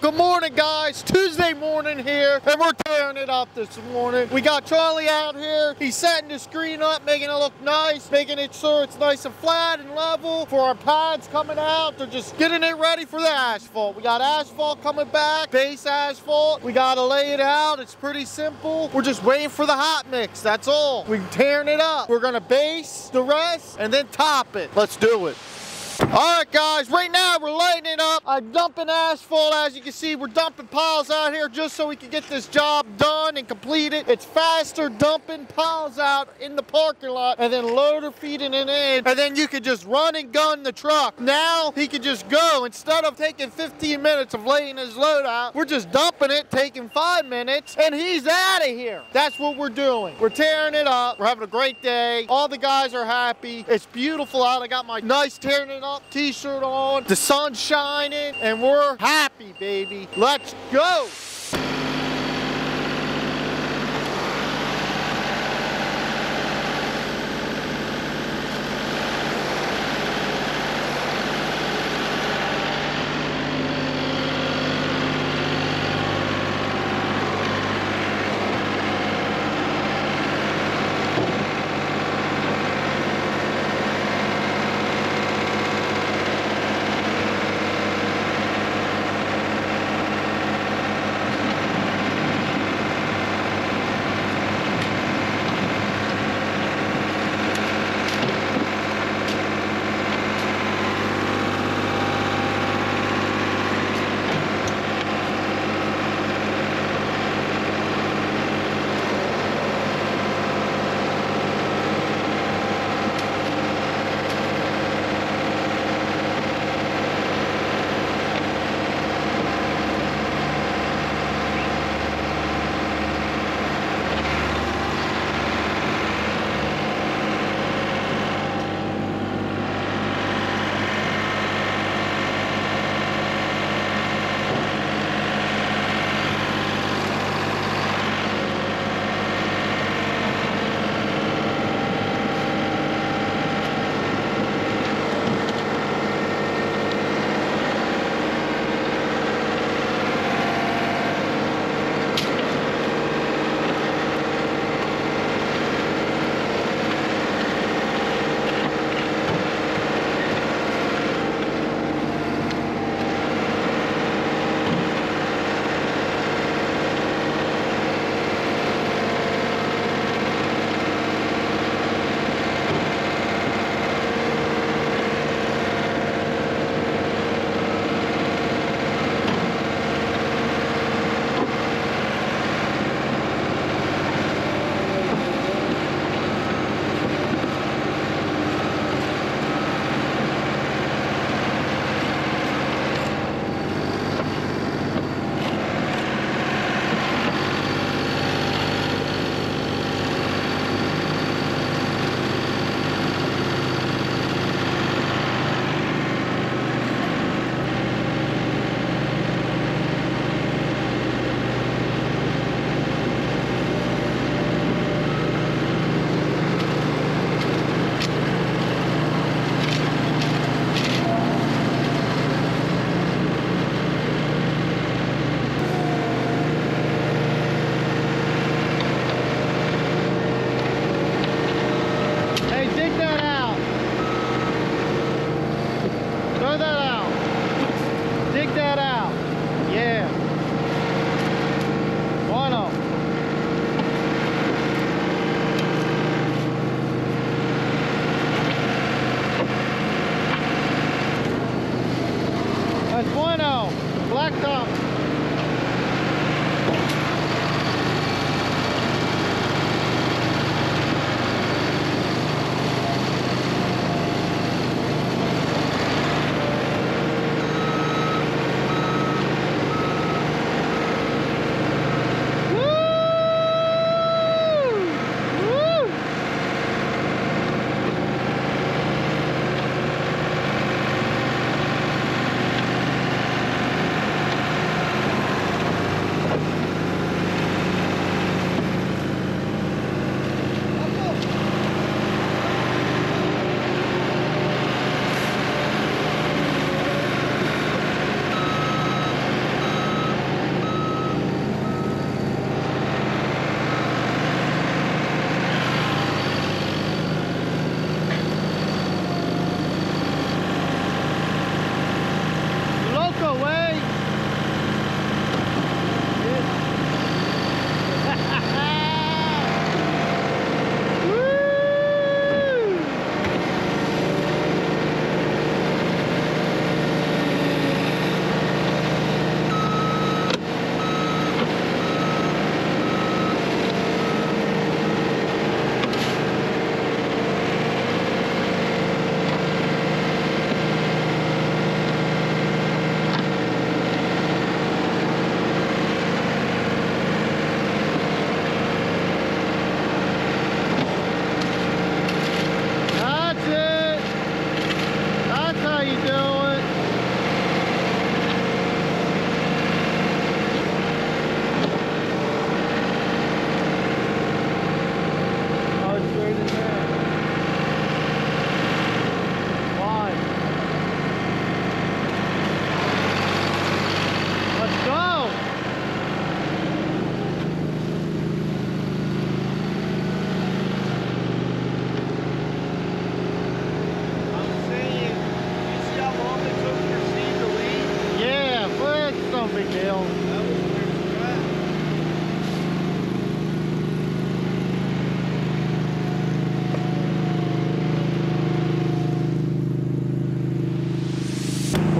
Good morning, guys. Tuesday morning here, and we're tearing it up this morning. We got Charlie out here. He's setting the screen up, making it look nice, making it sure it's nice and flat and level for our pads coming out. They're just getting it ready for the asphalt. We got asphalt coming back, base asphalt. We got to lay it out. It's pretty simple. We're just waiting for the hot mix. That's all. We're tearing it up. We're going to base the rest and then top it. Let's do it. Alright guys, right now we're lighting it up. I'm dumping asphalt, as you can see. We're dumping piles out here just so we can get this job done and completed. It's faster dumping piles out in the parking lot and then loader feeding it in, and then you can just run and gun the truck. Now he can just go. Instead of taking 15 minutes of laying his load out, we're just dumping it, taking 5 minutes, and he's out of here. That's what we're doing. We're tearing it up. We're having a great day. All the guys are happy. It's beautiful out. I got my nice tearing it up t-shirt on, the sun's shining, and we're happy, baby. Let's go.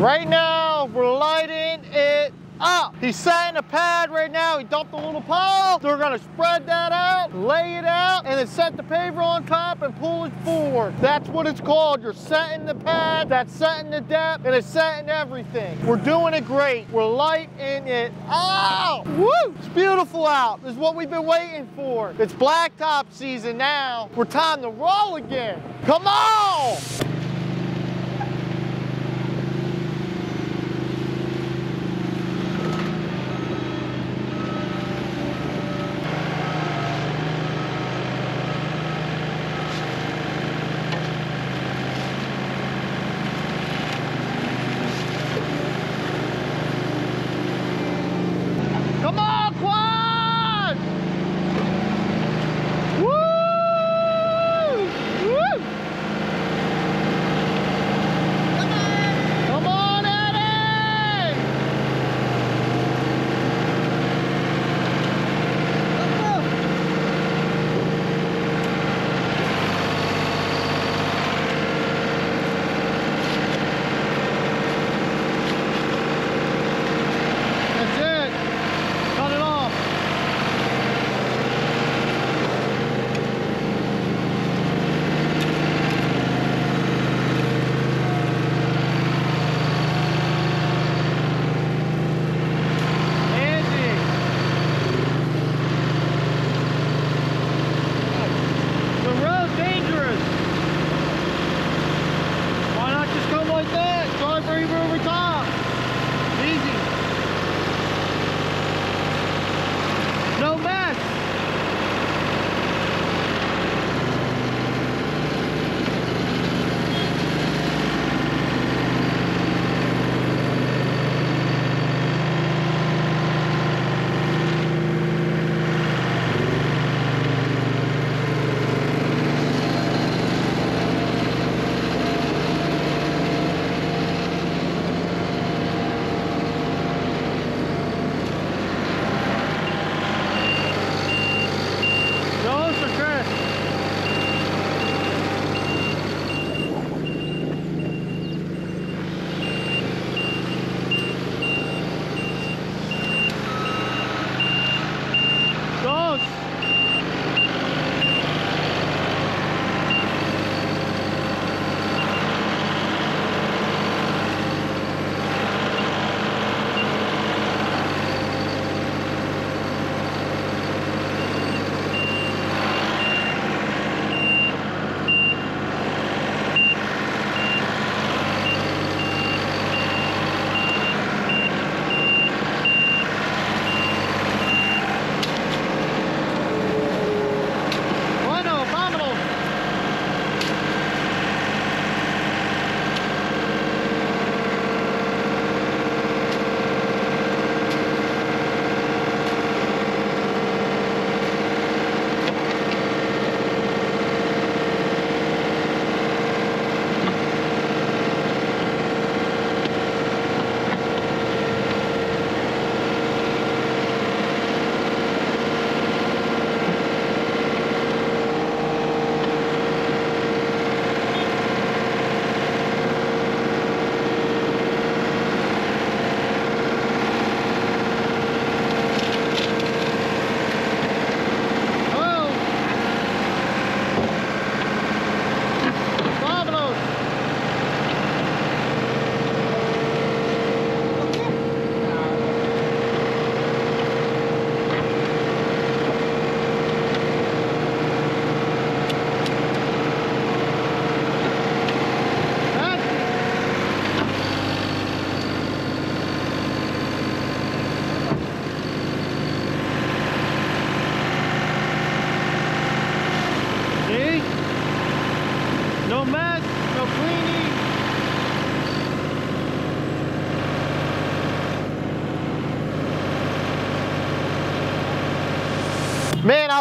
Right now, we're lighting it up. He's setting a pad right now. He dumped a little pile. So we're gonna spread that out, lay it out, and then set the paver on top and pull it forward. That's what it's called. You're setting the pad, that's setting the depth, and it's setting everything. We're doing it great. We're lighting it up. Woo! It's beautiful out. This is what we've been waiting for. It's blacktop season now. We're time to roll again. Come on!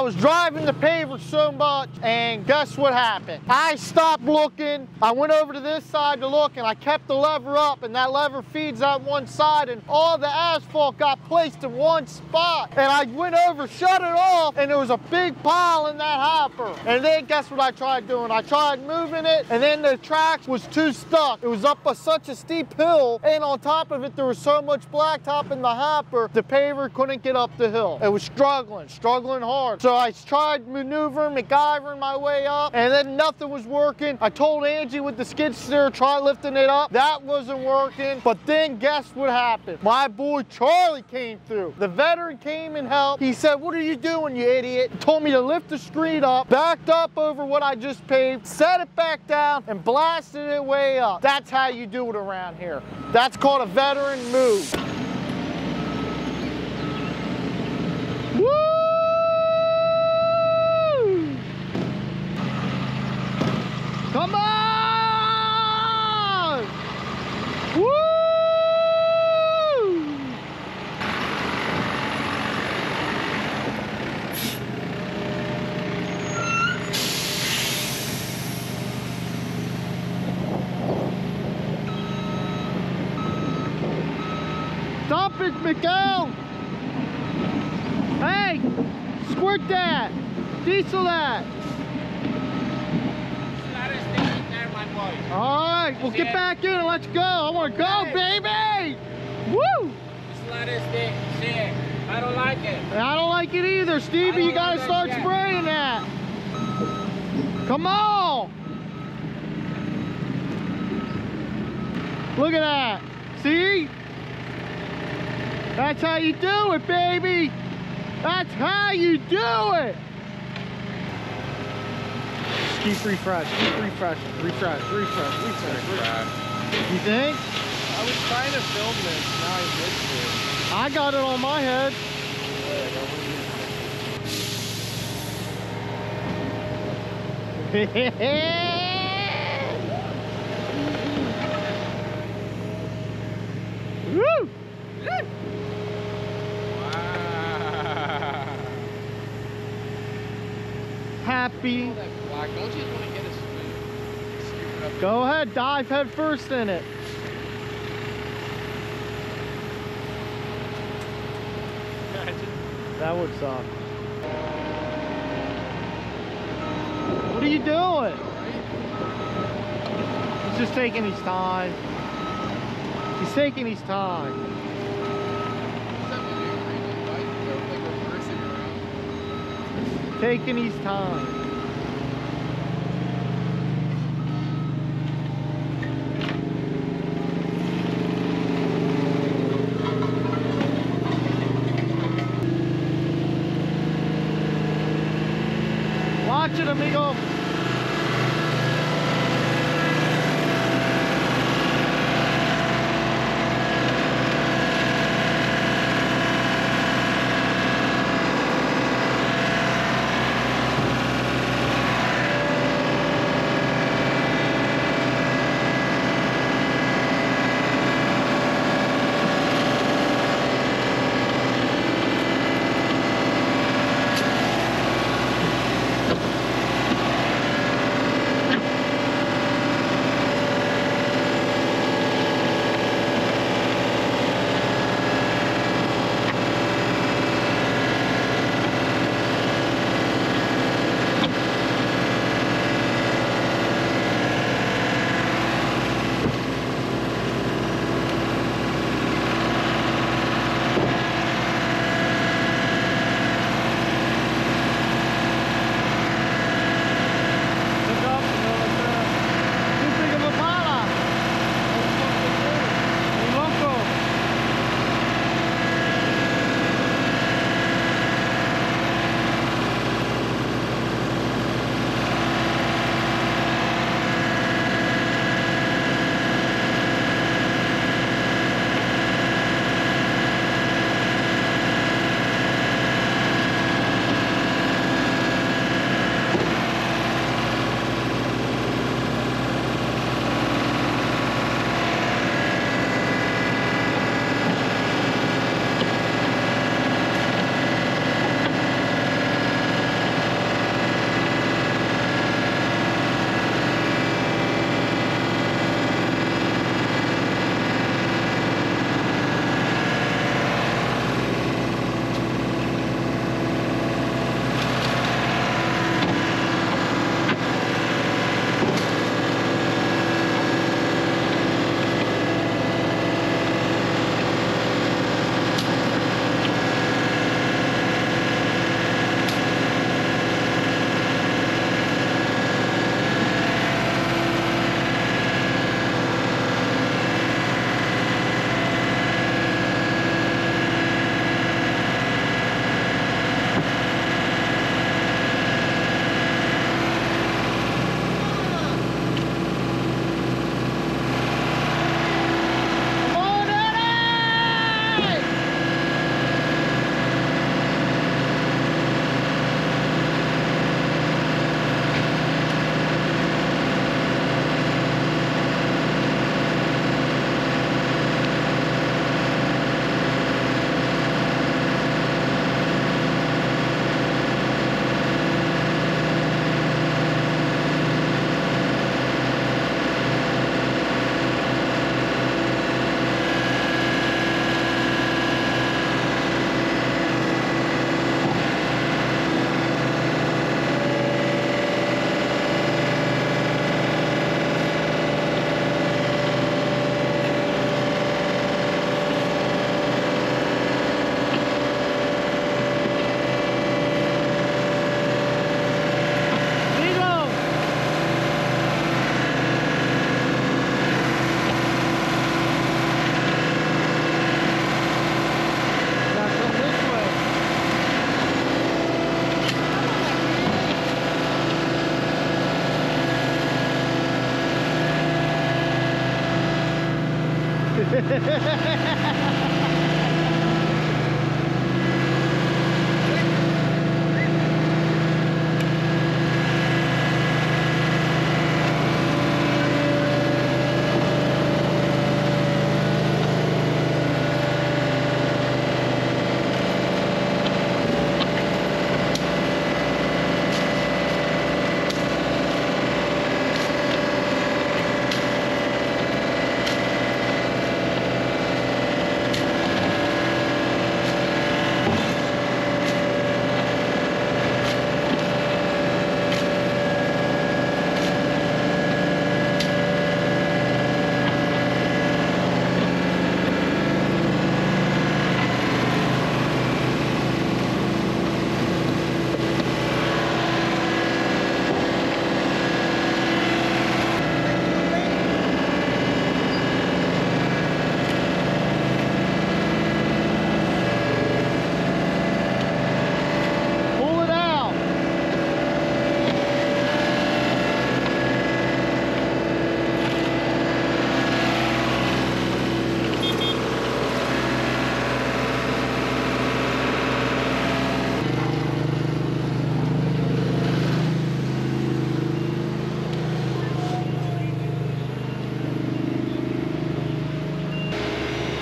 I was driving the paver so much, and guess what happened? I stopped looking. I went over to this side to look, and I kept the lever up, and that lever feeds out one side, and all the asphalt got placed in one spot. And I went over, shut it off, and there was a big pile in that hopper. And then guess what I tried doing? I tried moving it, and then the track was too stuck. It was up such a steep hill, and on top of it, there was so much blacktop in the hopper, the paver couldn't get up the hill. It was struggling hard. So I tried maneuvering, MacGyvering my way up, and then nothing was working. I told Angie with the skid steer, try lifting it up. That wasn't working. But then guess what happened? My boy Charlie came through. The veteran came and helped. He said, "What are you doing, you idiot?" He told me to lift the screen up, backed up over what I just paved, set it back down, and blasted it way up. That's how you do it around here. That's called a veteran move. Woo! Come on! Woo! Stop it, Miguel! Hey! Squirt that! Diesel that! Alright, we'll get back in and let's go! I wanna go, baby! Woo! I don't like it. I don't like it either, Stevie. You gotta start spraying that. Come on! Look at that. See? That's how you do it, baby. That's how you do it. Keep refresh. You think? I was trying to film this, now I missed it. I got it on my head. Woo! Wow. Happy. Don't you want to get a spoon? Go ahead, dive head first in it. That would suck. What are you doing? He's just taking his time. He's taking his time. Taking his time. Watch it, amigo.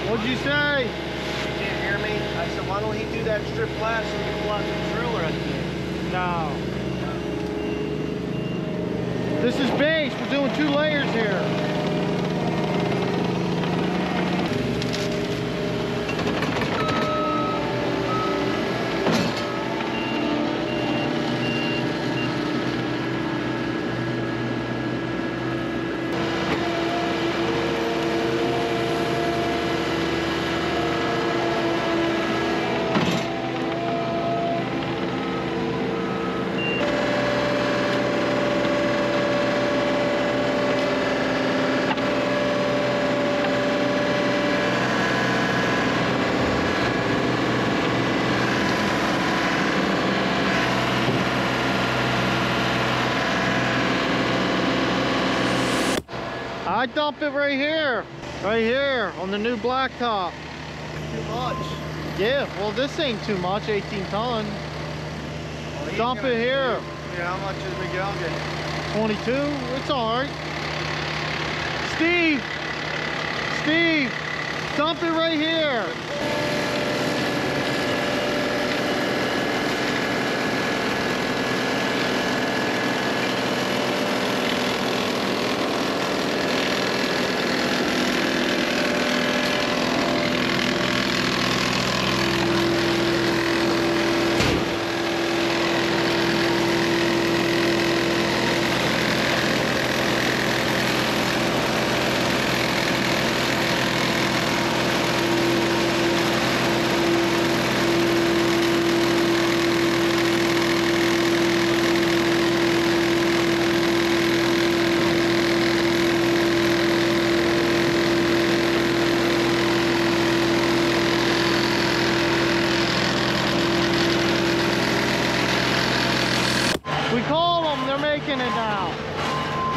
What'd you say? He didn't hear me. I said, why don't he do that strip last so we can watch the driller at the end? No. This is base. We're doing 2 layers here. I dump it right here on the new blacktop. Too much. Yeah, well this ain't too much, 18 ton. Well, dump it here. Yeah, how much is Miguel getting? 22, it's all right. Steve, dump it right here.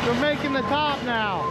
We're making the top now.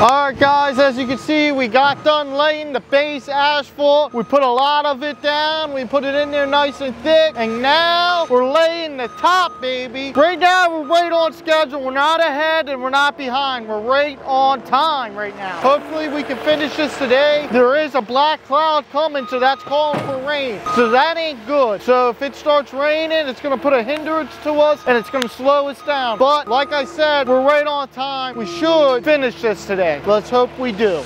Alright guys, as you can see, we got done laying the base asphalt. We put a lot of it down, we put it in there nice and thick, and now we're laying the top, baby. Right now we're right on schedule, we're not ahead and we're not behind, we're right on time right now. Hopefully we can finish this today. There is a black cloud coming, so that's calling for rain, so that ain't good. So if it starts raining, it's gonna put a hindrance to us and it's gonna slow us down. But like I said, we're right on time, we should finish this today. Let's hope we do.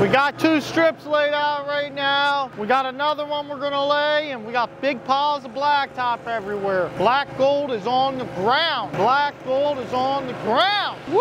We got two strips laid out right now. We got another one we're gonna lay, and we got big piles of blacktop everywhere. Black gold is on the ground. Black gold is on the ground. Woo!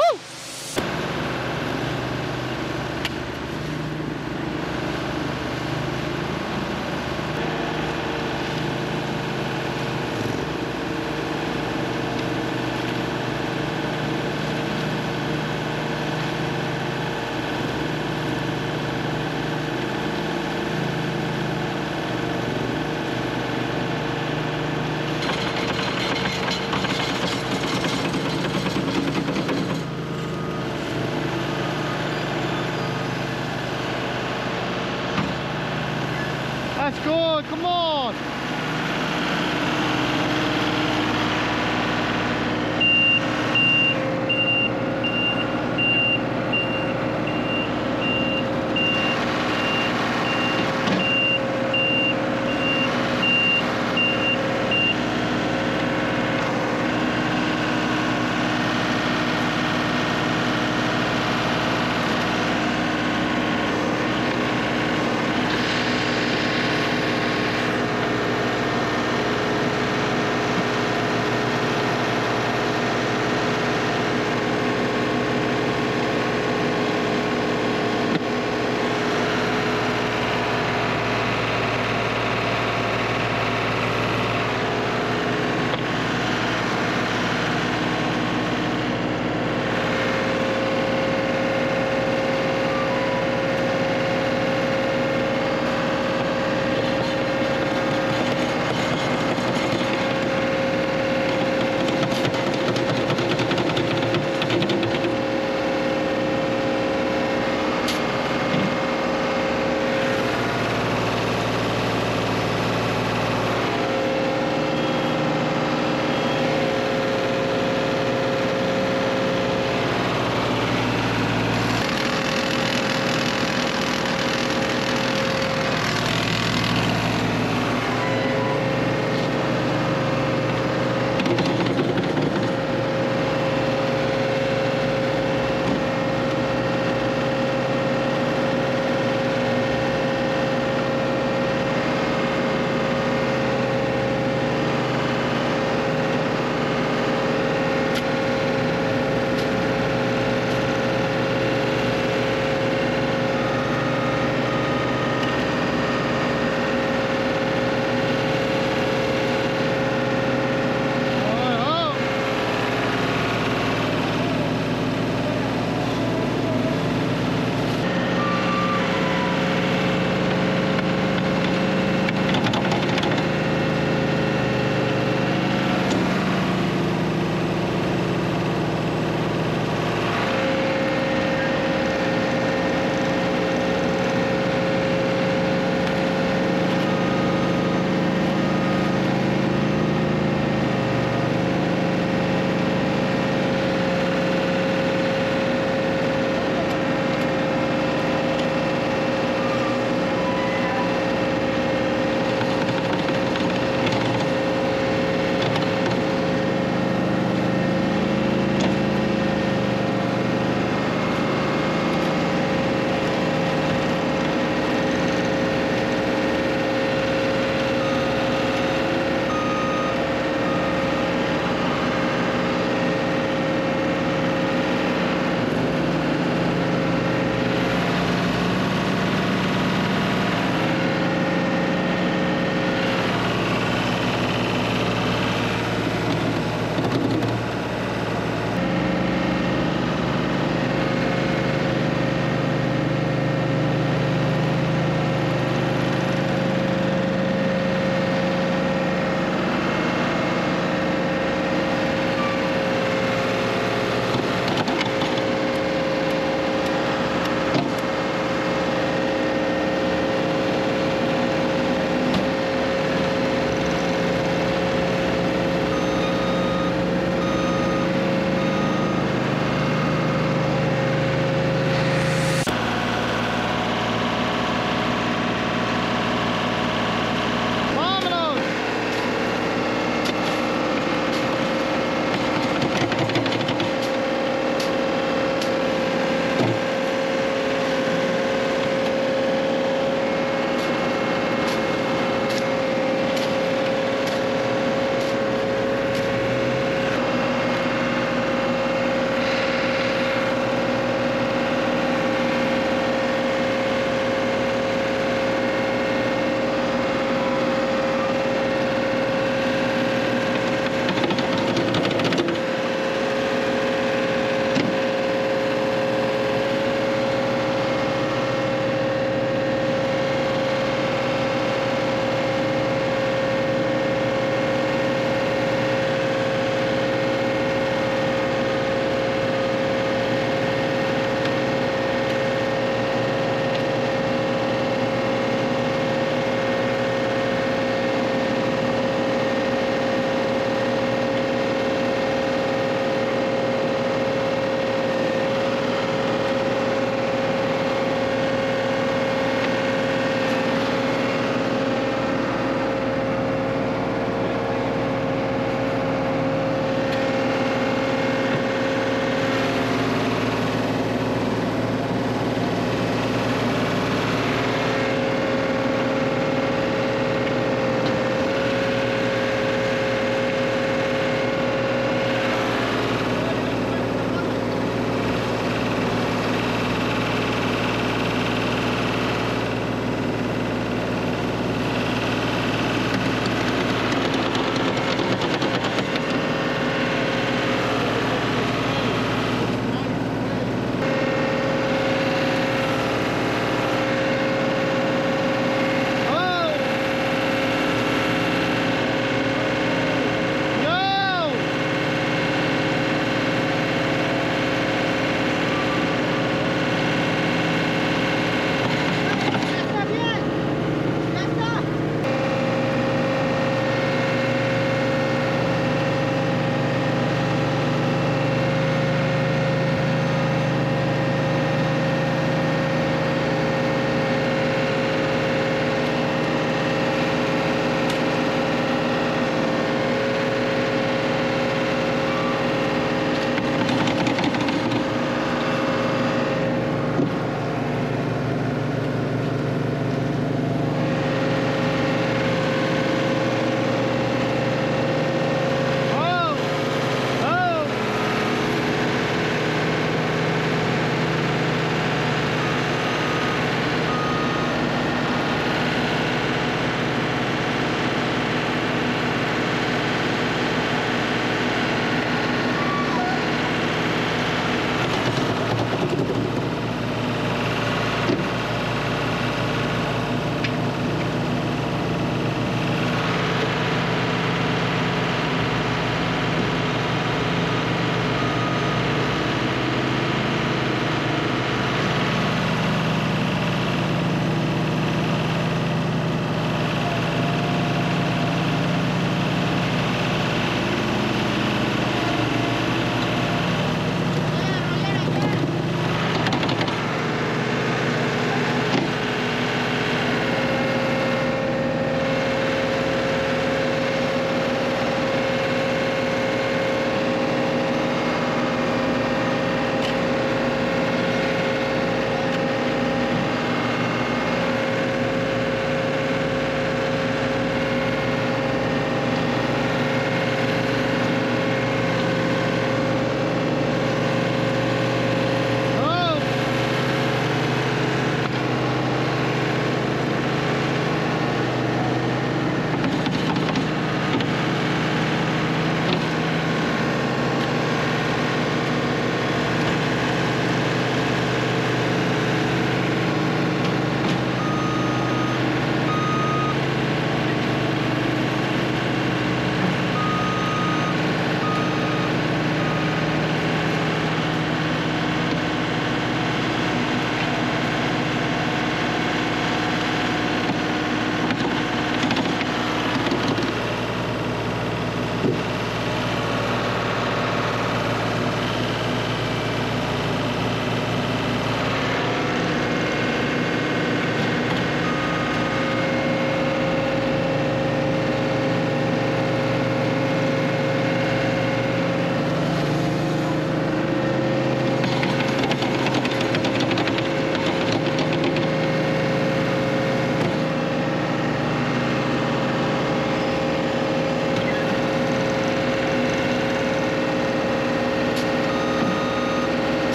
That's good, come on!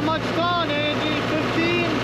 How much gone, Andy? 15?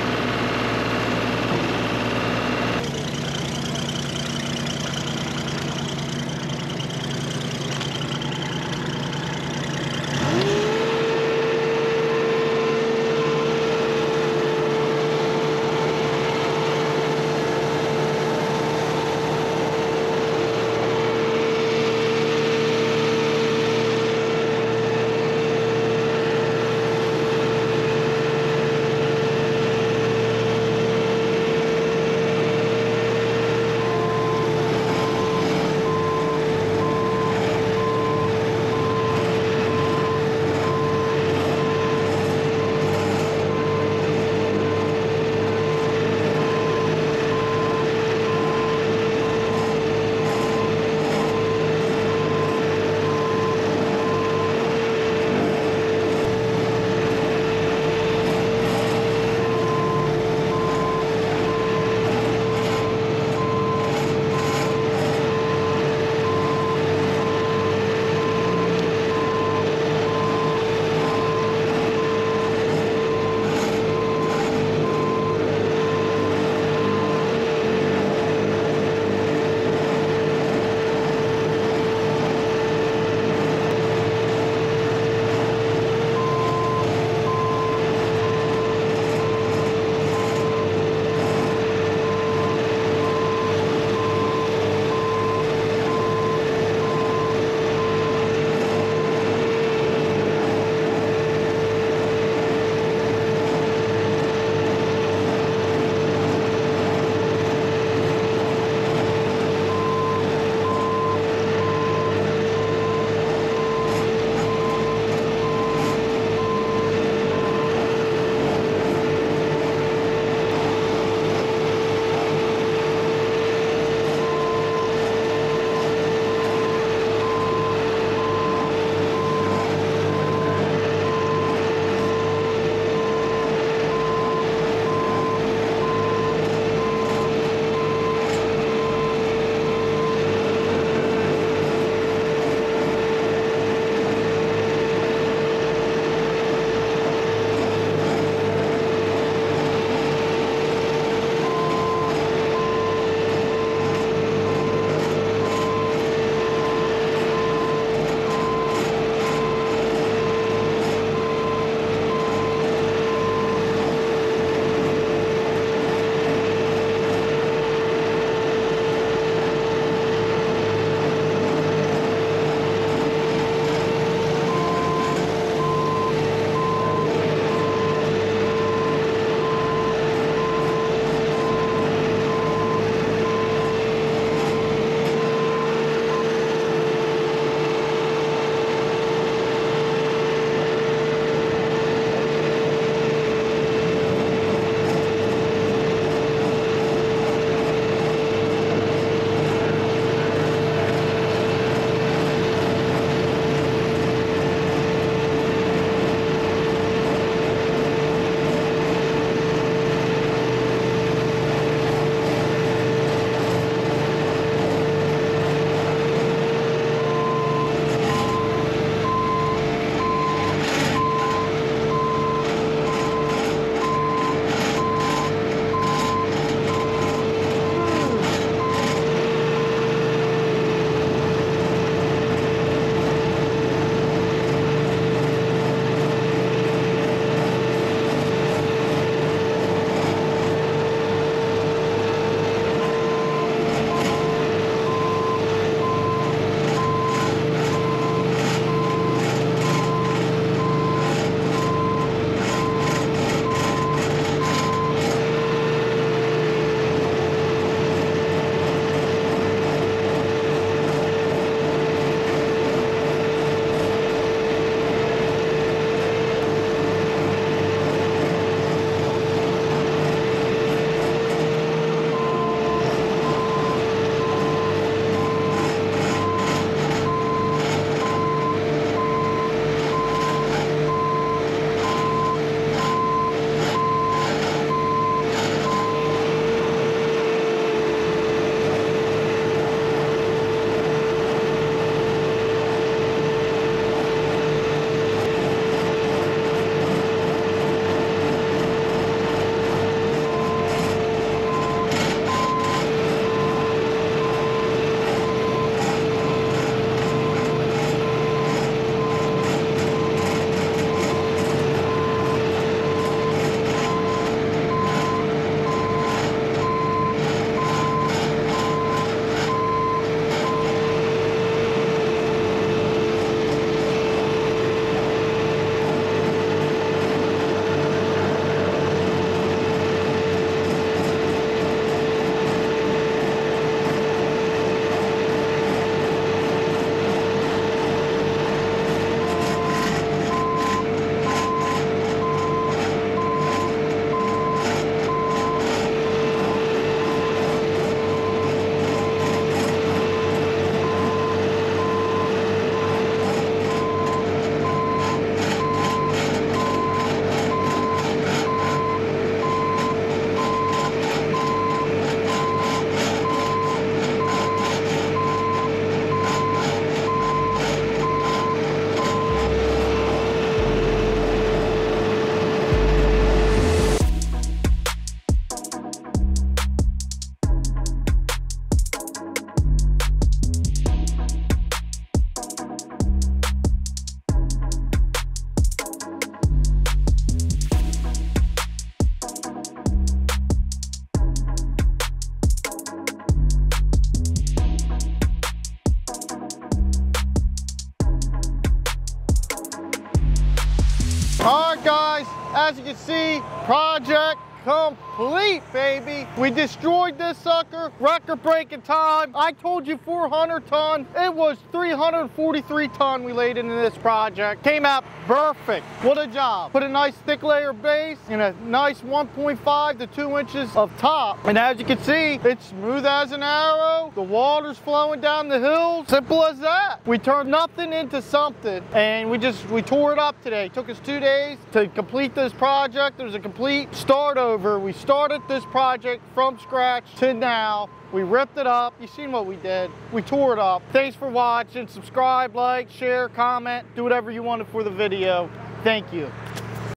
All right, guys, as you can see, project complete, baby. We destroyed this sucker, record-breaking time. I told you 400 ton, it was 343 ton we laid into this project. Came out perfect, what a job. Put a nice thick layer base and a nice 1.5 to 2 inches of top. And as you can see, it's smooth as an arrow. The water's flowing down the hill, simple as that. We turned nothing into something and we tore it up today. It took us 2 days to complete this project. There's a complete start over. We started this project from scratch to now. We ripped it up. You seen what we did. We tore it up. Thanks for watching. Subscribe, like, share, comment, do whatever you wanted for the video. Thank you.